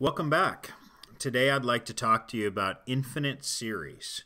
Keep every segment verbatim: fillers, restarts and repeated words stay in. Welcome back. Today I'd like to talk to you about infinite series.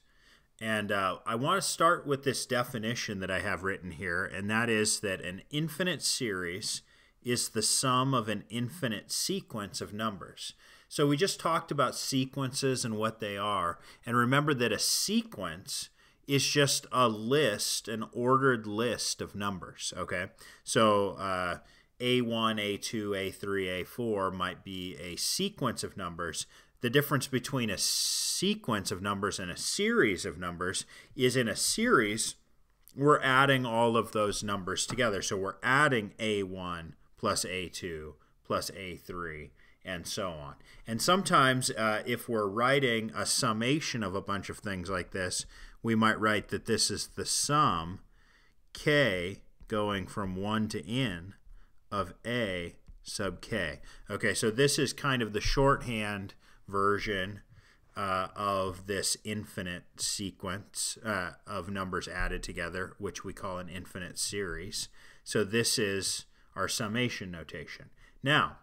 And uh, I want to start with this definition that I have written here, and that is that an infinite series is the sum of an infinite sequence of numbers. So we just talked about sequences and what they are, and remember that a sequence is just a list, an ordered list of numbers, okay? So, uh, A one, A two, A three, A four might be a sequence of numbers. The difference between a sequence of numbers and a series of numbers is in a series, we're adding all of those numbers together. So we're adding A one plus A two plus A three and so on. And sometimes uh, if we're writing a summation of a bunch of things like this, we might write that this is the sum, k going from one to n, of A sub K. Okay, so this is kind of the shorthand version uh, of this infinite sequence uh, of numbers added together, which we call an infinite series. So this is our summation notation. Now,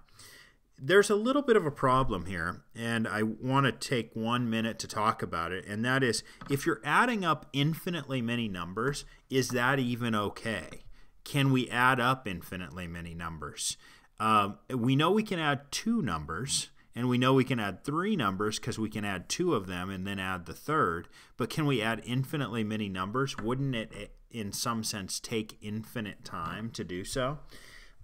there's a little bit of a problem here, and I want to take one minute to talk about it, and that is, if you're adding up infinitely many numbers, is that even okay? Can we add up infinitely many numbers? Um, we know we can add two numbers, and we know we can add three numbers because we can add two of them and then add the third. But can we add infinitely many numbers? Wouldn't it, in some sense, take infinite time to do so?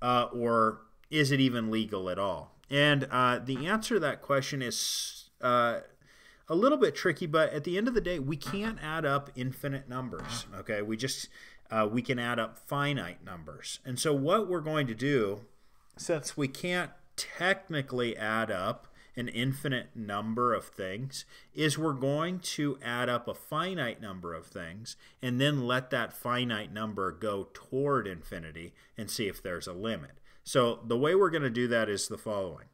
Uh, or is it even legal at all? And uh, the answer to that question is uh, a little bit tricky, but at the end of the day, we can't add up infinite numbers, okay? We just... Uh, we can add up finite numbers. And so what we're going to do, since we can't technically add up an infinite number of things, is we're going to add up a finite number of things and then let that finite number go toward infinity and see if there's a limit. So the way we're going to do that is the following.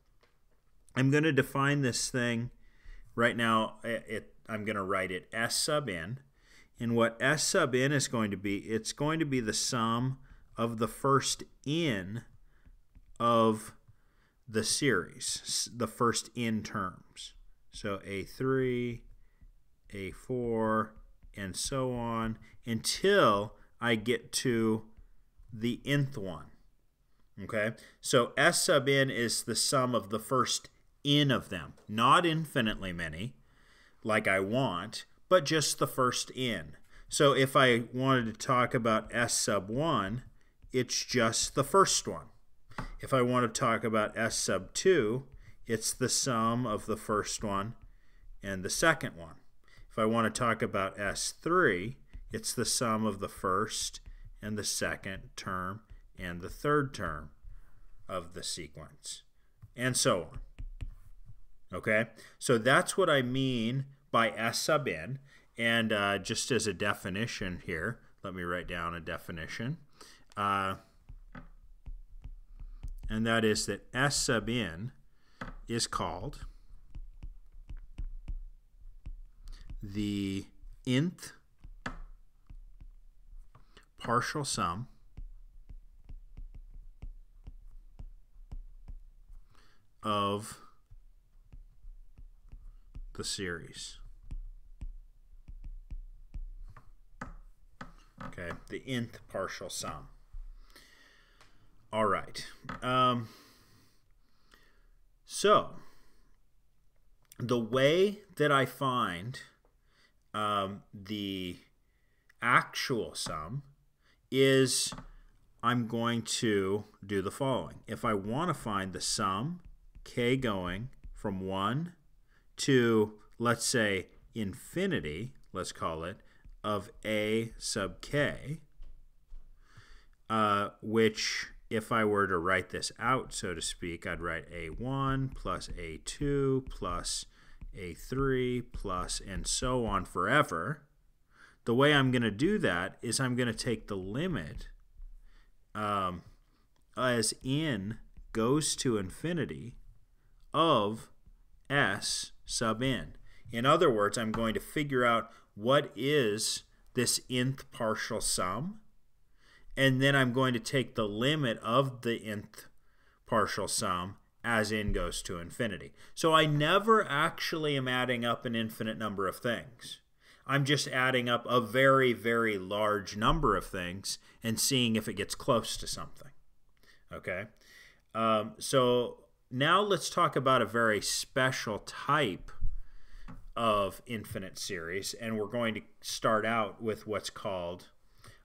I'm going to define this thing right now. It, it, I'm going to write it S sub n. And what S sub n is going to be, it's going to be the sum of the first n of the series, the first n terms. So A three, A four, and so on until I get to the nth one. Okay? So S sub n is the sum of the first n of them, not infinitely many, like I want, but just the first n. So if I wanted to talk about S sub one, it's just the first one. If I want to talk about S sub two, it's the sum of the first one and the second one. If I want to talk about S three, it's the sum of the first and the second term and the third term of the sequence, and so on. Okay? So that's what I mean by S sub n, and uh, just as a definition here, let me write down a definition, uh, and that is that S sub n is called the nth partial sum of the series. Okay, the nth partial sum. All right. Um, so, the way that I find um, the actual sum is I'm going to do the following. If I want to find the sum, k going from one to, let's say, infinity, let's call it, of A sub k, uh, which if I were to write this out, so to speak, I'd write A one plus A two plus A three plus and so on forever. The way I'm going to do that is I'm going to take the limit um, as n goes to infinity of S sub n. In other words, I'm going to figure out what is this nth partial sum, and then I'm going to take the limit of the nth partial sum as n goes to infinity. So I never actually am adding up an infinite number of things. I'm just adding up a very, very large number of things and seeing if it gets close to something. Okay? Um, so now let's talk about a very special type of infinite series, and we're going to start out with what's called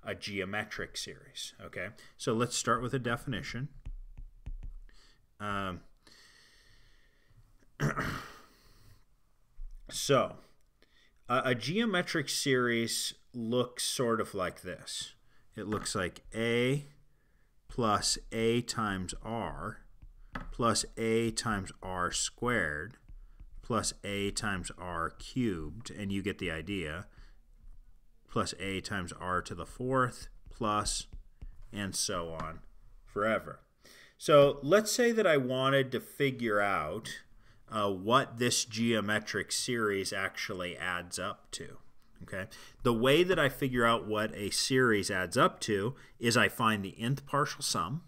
a geometric series. Okay? So let's start with a definition. Um, so a, a geometric series looks sort of like this. It looks like A plus A times R plus A times R squared plus A times R cubed, and you get the idea, plus A times R to the fourth plus, and so on forever. So let's say that I wanted to figure out uh, what this geometric series actually adds up to. Okay? The way that I figure out what a series adds up to is I find the nth partial sum,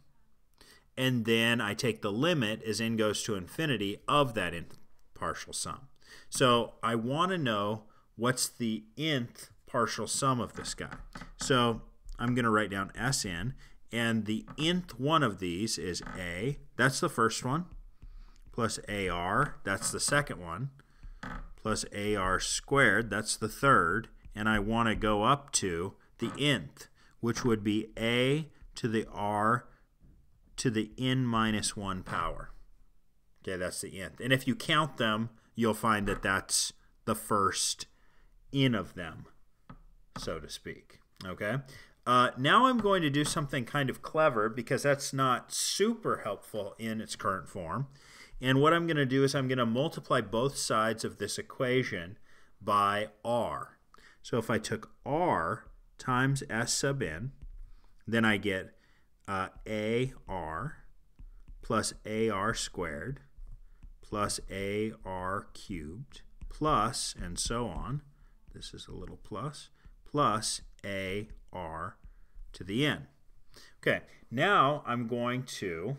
and then I take the limit as n goes to infinity of that nth partial sum. So I want to know what's the nth partial sum of this guy. So I'm going to write down S n. And the nth one of these is A, that's the first one, plus A r, that's the second one, plus A r squared, that's the third, and I want to go up to the nth, which would be A to the R to the n minus one power. Okay, that's the nth. And if you count them, you'll find that that's the first n of them, so to speak. Okay? Uh, now I'm going to do something kind of clever, because that's not super helpful in its current form. And what I'm going to do is I'm going to multiply both sides of this equation by R. So if I took R times S sub n, then I get uh, A r plus A r squared plus A r cubed plus, and so on, this is a little plus, plus A r to the n. Okay, now I'm going to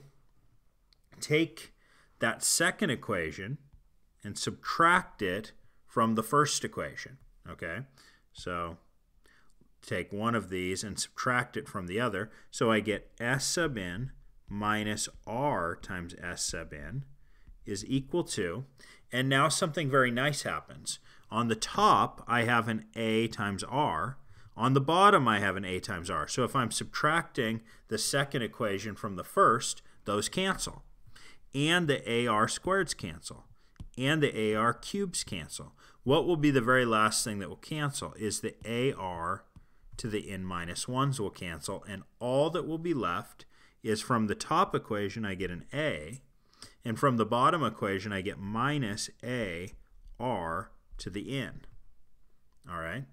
take that second equation and subtract it from the first equation. Okay, so take one of these and subtract it from the other. So I get S sub n minus R times S sub n is equal to, and now something very nice happens. On the top, I have an A times R. On the bottom, I have an A times R. So if I'm subtracting the second equation from the first, those cancel. And the A r squareds cancel. And the A r cubes cancel. What will be the very last thing that will cancel is the A r to the n minus ones will cancel. And all that will be left is from the top equation, I get an A. And from the bottom equation, I get minus A r to the n. All right?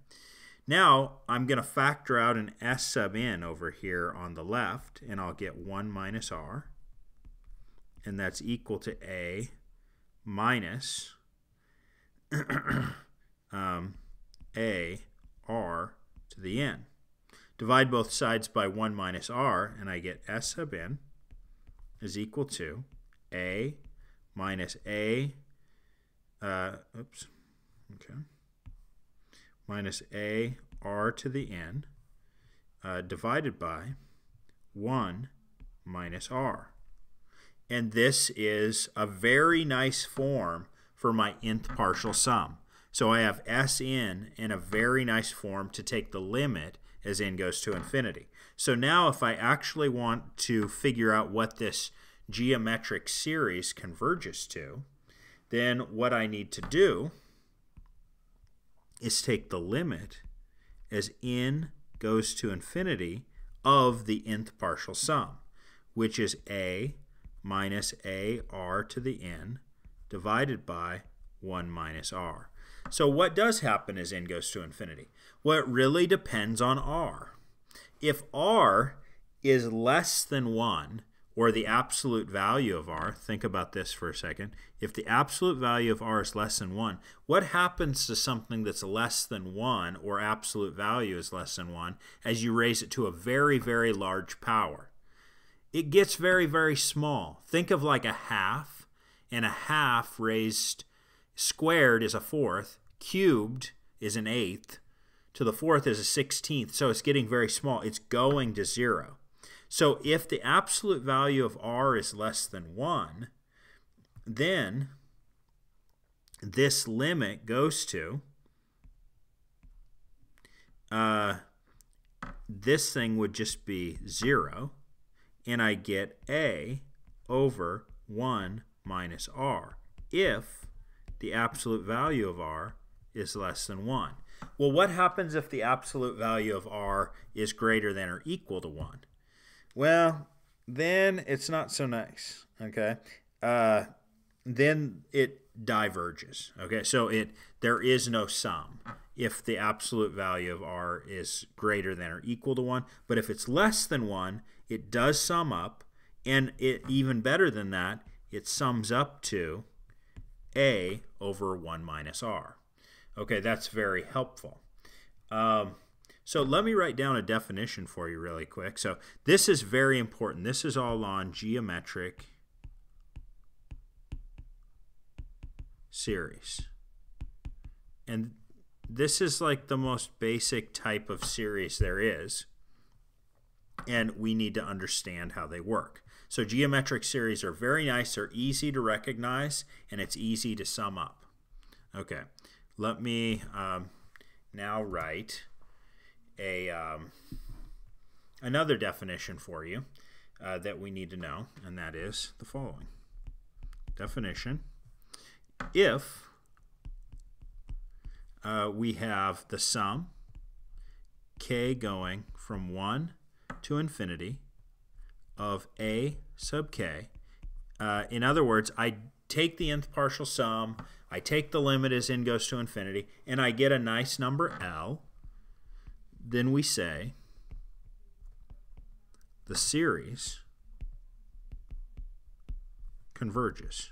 Now, I'm going to factor out an S sub n over here on the left, and I'll get one minus R, and that's equal to A minus um, A R to the n. Divide both sides by one minus R, and I get S sub n is equal to A minus A, uh, oops, okay. minus A R to the n uh, divided by one minus R. And this is a very nice form for my nth partial sum. So I have S n in a very nice form to take the limit as n goes to infinity. So now if I actually want to figure out what this geometric series converges to, then what I need to do is take the limit as n goes to infinity of the nth partial sum, which is A minus A r to the n divided by one minus R. So what does happen as n goes to infinity? Well, it really depends on R. If R is less than one, or the absolute value of R, think about this for a second. If the absolute value of R is less than one, what happens to something that's less than one, or absolute value is less than one, as you raise it to a very, very large power? it gets very, very small. Think of like a half, and a half raised squared is a fourth, cubed is an eighth, to the fourth is a sixteenth, so it's getting very small. It's going to zero. So if the absolute value of r is less than one, then this limit goes to uh, this thing would just be zero, and I get a over one minus r if the absolute value of r is less than one. Well, what happens if the absolute value of r is greater than or equal to one? Well, then it's not so nice, okay? Uh, then it diverges, okay? So it there is no sum if the absolute value of r is greater than or equal to one. But if it's less than one, it does sum up. And it even better than that, it sums up to a over one minus r. Okay, that's very helpful. Um, So let me write down a definition for you really quick. So this is very important. This is all on geometric series. And this is like the most basic type of series there is. And we need to understand how they work. So geometric series are very nice. They're easy to recognize, and it's easy to sum up. Okay, let me um, now write a um, another definition for you uh, that we need to know, and that is the following definition. If uh, we have the sum k going from one to infinity of a sub k, uh, in other words, I take the nth partial sum, I take the limit as n goes to infinity, and I get a nice number L, then we say the series converges.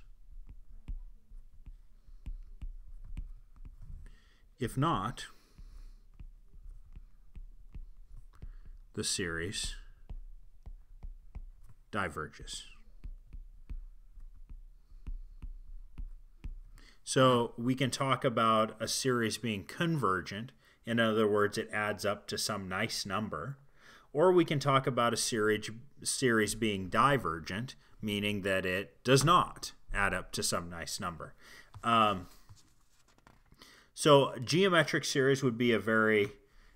If not, the series diverges. So we can talk about a series being convergent. In other words, it adds up to some nice number. Or we can talk about a series, series being divergent, meaning that it does not add up to some nice number. Um, so geometric series would be a very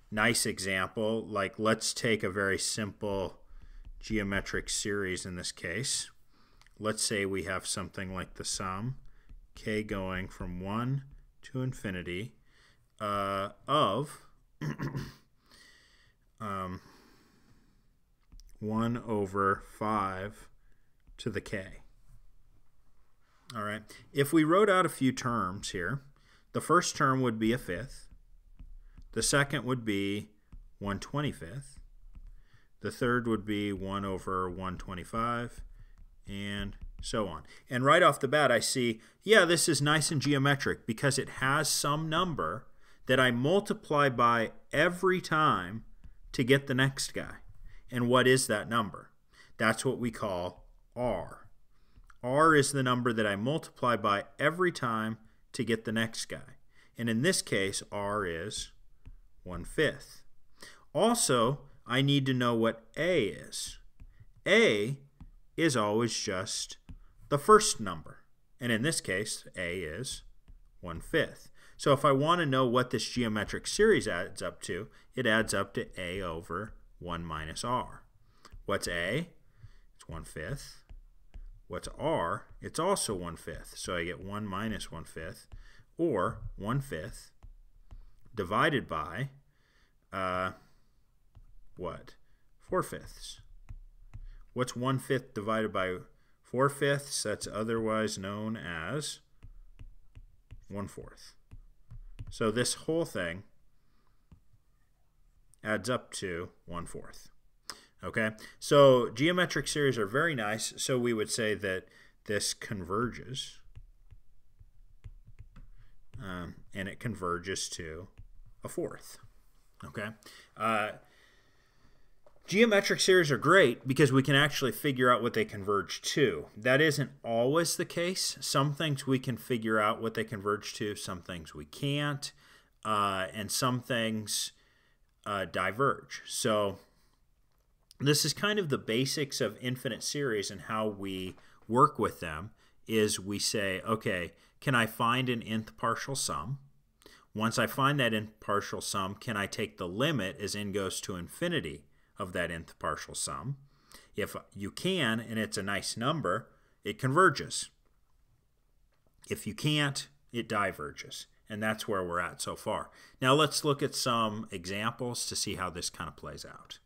nice example. Like, let's take a very simple geometric series in this case. Let's say we have something like the sum k going from one to infinity Uh, of um, one over five to the k. All right. If we wrote out a few terms here, the first term would be a fifth. The second would be one twenty-fifth. The third would be one over one twenty-five, and so on. And right off the bat, I see, yeah, this is nice and geometric because it has some number that I multiply by every time to get the next guy. And what is that number? That's what we call r. r is the number that I multiply by every time to get the next guy. And in this case, r is one-fifth. Also, I need to know what a is. A is always just the first number. And in this case, a is one-fifth. So if I want to know what this geometric series adds up to, it adds up to a over one minus r. What's a? It's one-fifth. What's r? It's also one-fifth. So I get one minus one-fifth, or one-fifth divided by uh, what? four-fifths. What's one-fifth divided by four-fifths? That's otherwise known as one-fourth. So this whole thing adds up to one-fourth. Okay? So geometric series are very nice, so we would say that this converges, um, and it converges to a fourth. Okay? Uh, Geometric series are great because we can actually figure out what they converge to. That isn't always the case. Some things we can figure out what they converge to, some things we can't, uh, and some things uh, diverge. So this is kind of the basics of infinite series and how we work with them is we say, okay, can I find an nth partial sum? Once I find that nth partial sum, can I take the limit as n goes to infinity of that nth partial sum? If you can, and it's a nice number, it converges. If you can't, it diverges. And that's where we're at so far. Now let's look at some examples to see how this kind of plays out.